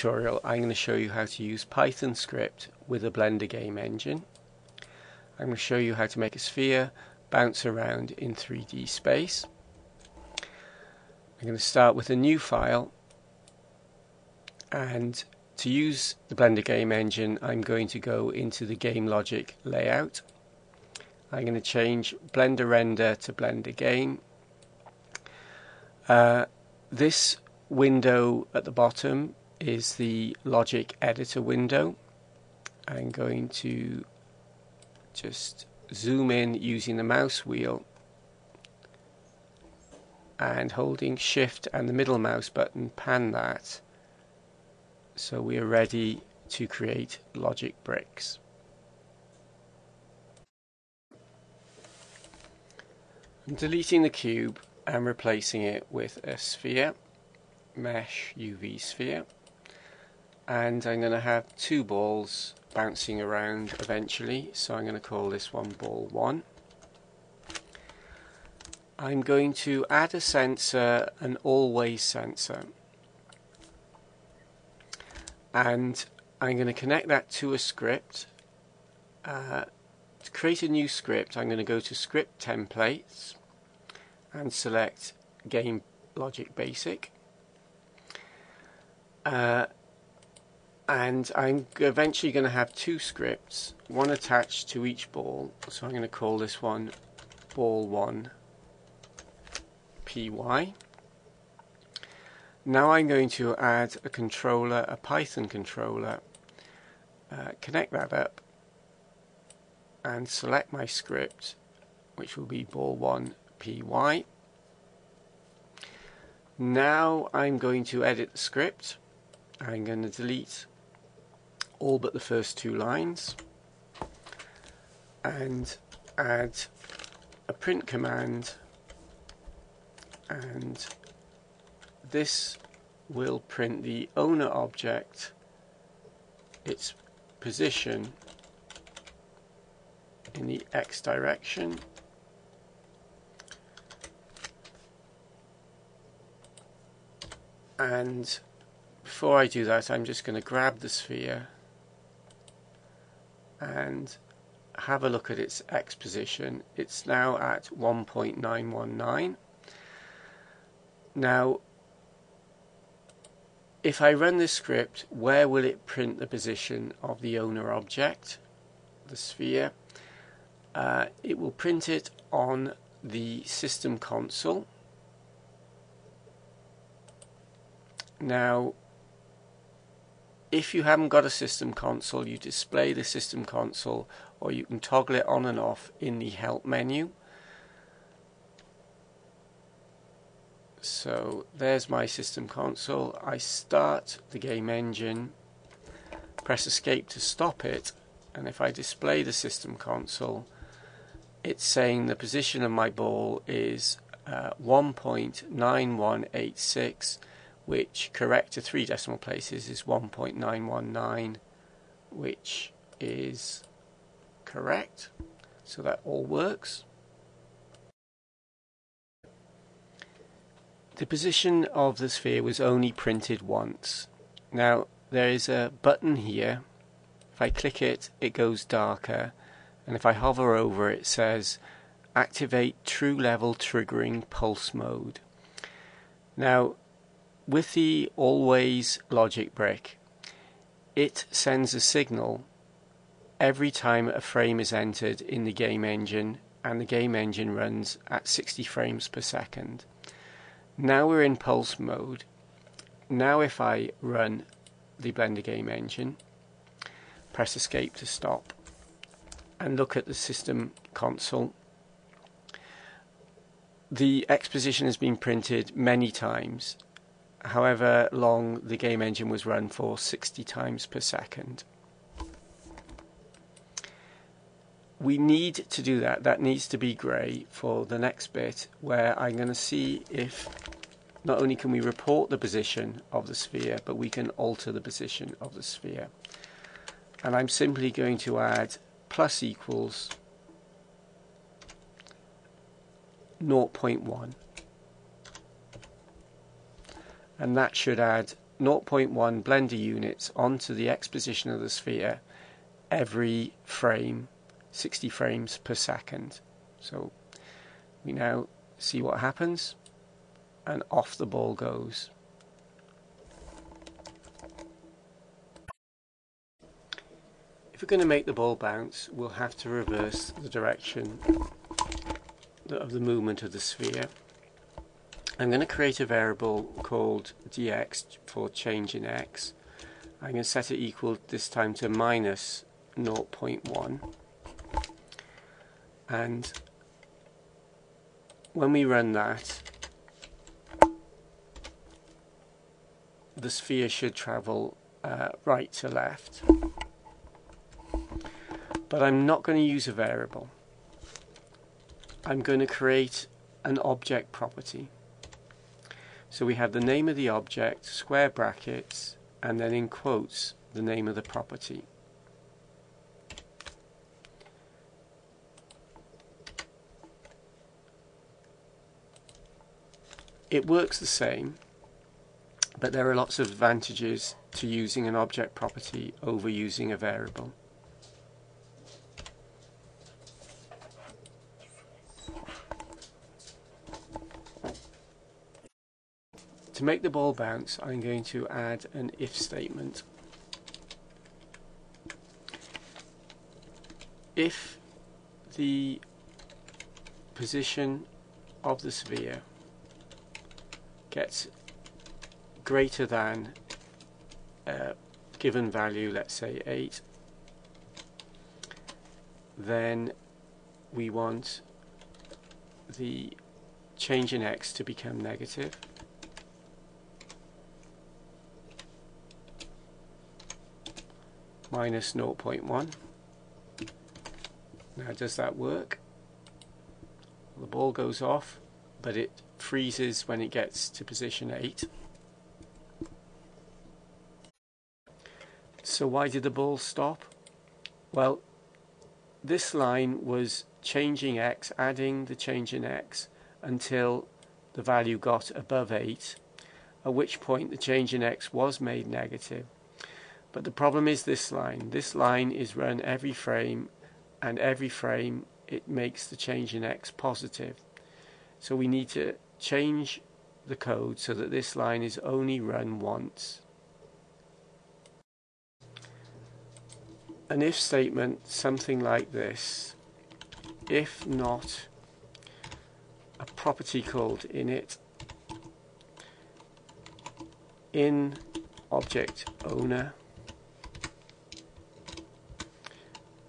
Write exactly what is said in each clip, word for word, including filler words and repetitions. tutorial I'm going to show you how to use Python script with a Blender game engine. I'm going to show you how to make a sphere bounce around in three D space. I'm going to start with a new file, and to use the Blender game engine I'm going to go into the game logic layout. I'm going to change Blender render to Blender game. Uh, this window at the bottom is the logic editor window. I'm going to just zoom in using the mouse wheel and holding shift and the middle mouse button, pan that so we are ready to create logic bricks. I'm deleting the cube and replacing it with a sphere, mesh U V sphere, and I'm going to have two balls bouncing around eventually, so I'm going to call this one ball one. I'm going to add a sensor, an always sensor, and I'm going to connect that to a script. Uh, to create a new script, I'm going to go to script templates and select game logic basic, uh, and I'm eventually going to have two scripts, one attached to each ball, so I'm going to call this one ball one dot p y. Now I'm going to add a controller, a Python controller, uh, connect that up and select my script, which will be ball one dot p y. Now I'm going to edit the script. I'm going to delete all but the first two lines and add a print command, and this will print the owner object, its position in the X direction, and before I do that I'm just going to grab the sphere and have a look at its X position. It's now at one point nine one nine. Now if I run this script, where will it print the position of the owner object, the sphere? Uh, it will print it on the system console. Now if you haven't got a system console, you display the system console, or you can toggle it on and off in the help menu. So there's my system console. I start the game engine, press escape to stop it, and if I display the system console, it's saying the position of my ball is uh, one point nine one eight six, which correct to three decimal places is one point nine one nine, which is correct, so that all works. The position of the sphere was only printed once. Now there is a button here. If I click it, it goes darker, and if I hover over it, it says activate true level triggering pulse mode. Now with the always logic brick, it sends a signal every time a frame is entered in the game engine, and the game engine runs at sixty frames per second. Now we're in pulse mode. Now if I run the Blender game engine, press escape to stop, and look at the system console, the X position has been printed many times, however long the game engine was run for, sixty times per second. We need to do that. That needs to be grey for the next bit, where I'm going to see if not only can we report the position of the sphere, but we can alter the position of the sphere. And I'm simply going to add plus equals zero point one. And that should add zero point one Blender units onto the X position of the sphere every frame, sixty frames per second. So we now see what happens, and off the ball goes. If we're going to make the ball bounce, we'll have to reverse the direction of the movement of the sphere. I'm going to create a variable called dx for change in x. I'm going to set it equal this time to minus zero point one, and when we run that, the sphere should travel uh, right to left. But I'm not going to use a variable. I'm going to create an object property. So we have the name of the object, square brackets, and then in quotes the name of the property. It works the same, but there are lots of advantages to using an object property over using a variable. To make the ball bounce, I'm going to add an if statement. If the position of the sphere gets greater than a given value, let's say eight, then we want the change in x to become negative. Minus zero point one. Now, does that work? The ball goes off, but it freezes when it gets to position eight. So why did the ball stop? Well, this line was changing x, adding the change in x until the value got above eight, at which point the change in x was made negative. But the problem is this line. This line is run every frame, and every frame it makes the change in x positive. So we need to change the code so that this line is only run once. An if statement, something like this. If not, a property called init, in object owner,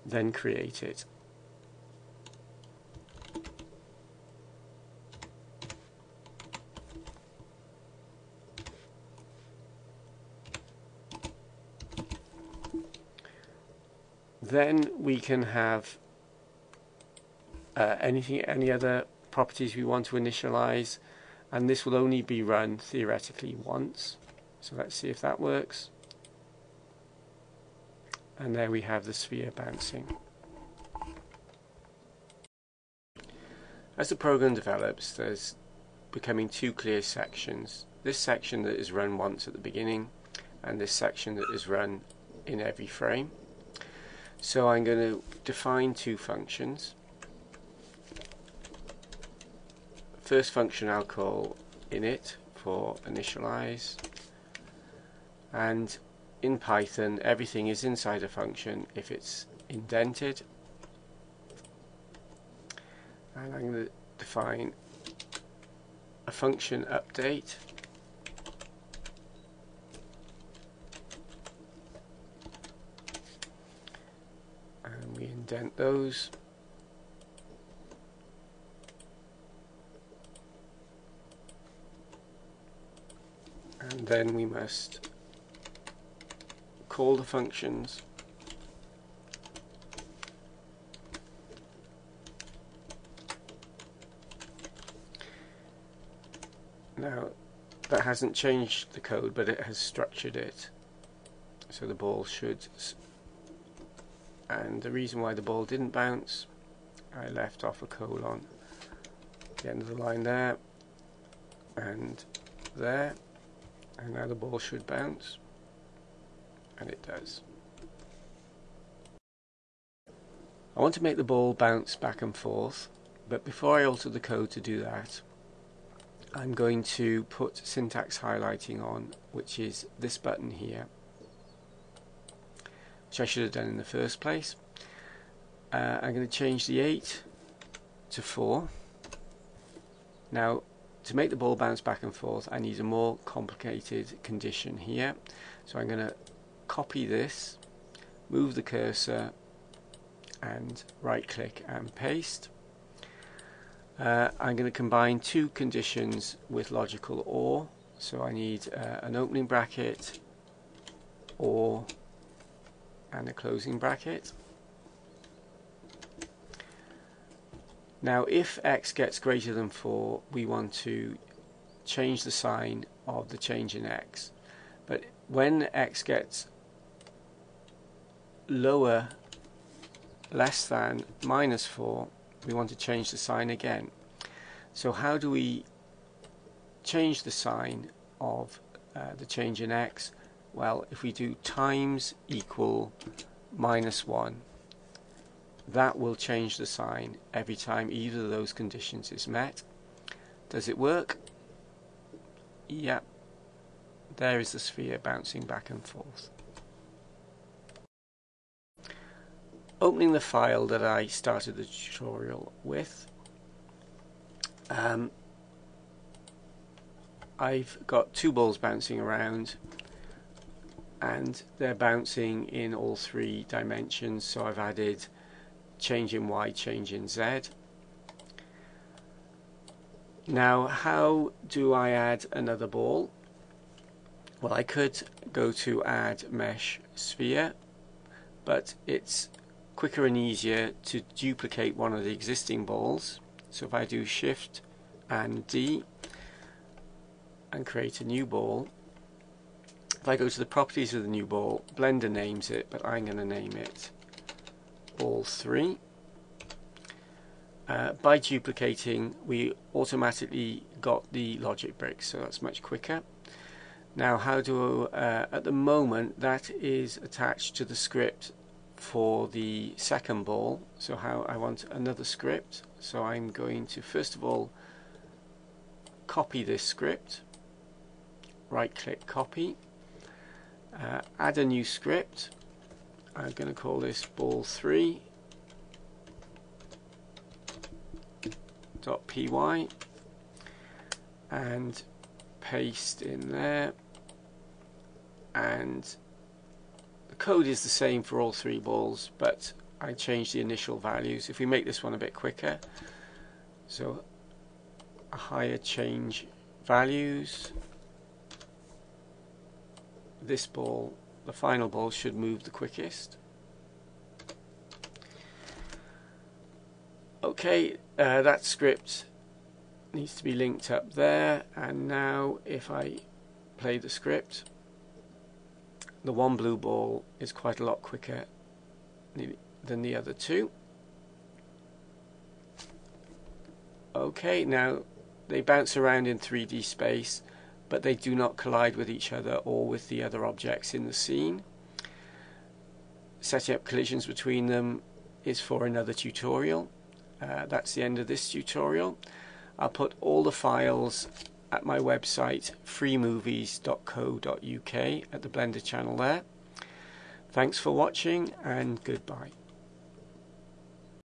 then create it. Then we can have uh, anything, any other properties we want to initialize, and this will only be run theoretically once. So let's see if that works. And there we have the sphere bouncing. As the program develops, there's becoming two clear sections. This section that is run once at the beginning, and this section that is run in every frame. So I'm going to define two functions. First function I'll call init for initialize, and in Python, everything is inside a function if it's indented. And I'm going to define a function update, and we indent those. And then we must call the functions, now that hasn't changed the code, but it has structured it, so the ball should, and the reason why the ball didn't bounce, I left off a colon at the end of the line there and there, and now the ball should bounce, and it does. I want to make the ball bounce back and forth, but before I alter the code to do that, I'm going to put syntax highlighting on, which is this button here, which I should have done in the first place. Uh, I'm going to change the eight to four. Now, to make the ball bounce back and forth, I need a more complicated condition here. So I'm going to copy this, move the cursor, and right click and paste. Uh, I'm going to combine two conditions with logical OR. So I need uh, an opening bracket, OR, and a closing bracket. Now, if x gets greater than four, we want to change the sign of the change in x. But when x gets lower, less than minus four, we want to change the sign again. So how do we change the sign of uh, the change in x? Well, if we do times equal minus one, that will change the sign every time either of those conditions is met. Does it work? Yep. There is the sphere bouncing back and forth. Opening the file that I started the tutorial with, um, I've got two balls bouncing around, and they're bouncing in all three dimensions, so I've added change in y, change in z. Now, how do I add another ball? Well, I could go to add mesh sphere, but it's quicker and easier to duplicate one of the existing balls. So if I do shift and D and create a new ball, if I go to the properties of the new ball, Blender names it, but I'm going to name it ball three. Uh, by duplicating, we automatically got the logic bricks, so that's much quicker. Now, how do uh, at the moment that is attached to the script for the second ball, so how I want another script. So I'm going to first of all copy this script, right click copy, uh, add a new script. I'm going to call this ball three dot p y and paste in there, and the code is the same for all three balls, but I changed the initial values. If we make this one a bit quicker, so a higher change values, this ball, the final ball, should move the quickest. Okay, uh, that script needs to be linked up there, and now if I play the script, the one blue ball is quite a lot quicker than the other two. Okay, now they bounce around in three D space, but they do not collide with each other or with the other objects in the scene. Setting up collisions between them is for another tutorial. Uh, that's the end of this tutorial. I'll put all the files at my website free movies dot co dot U K at the Blender channel there. Thanks for watching, and goodbye.